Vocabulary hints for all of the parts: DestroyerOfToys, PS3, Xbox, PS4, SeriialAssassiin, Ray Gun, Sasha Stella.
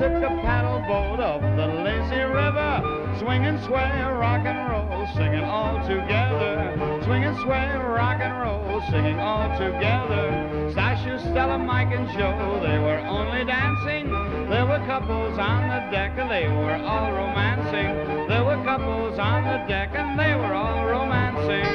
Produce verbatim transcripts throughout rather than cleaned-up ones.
took a paddle boat up the lazy river. Swing and sway, rock and roll, singing all together. Swing and sway, rock and roll, singing all together. Sasha, Stella, Mike, and Joe, they were only dancing. There were couples on the deck, and they were all romancing. There were couples on the deck, and they were all romancing.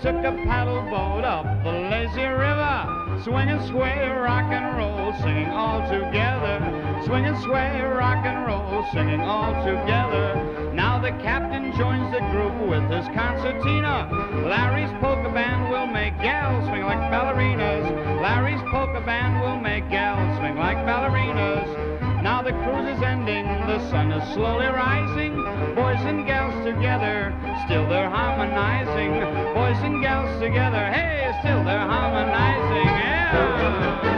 Took a paddle boat up the lazy river, swing and sway, rock and roll, singing all together. Swing and sway, rock and roll, singing all together. Now the captain joins the group with his concertina. Larry's polka band will make gals swing like ballerinas. Larry's polka band will make gals swing like ballerinas. Now the cruise is ending, the sun is slowly rising. Boys and gals together, still they're harmonizing. Boys and gals together, hey, still they're harmonizing, yeah.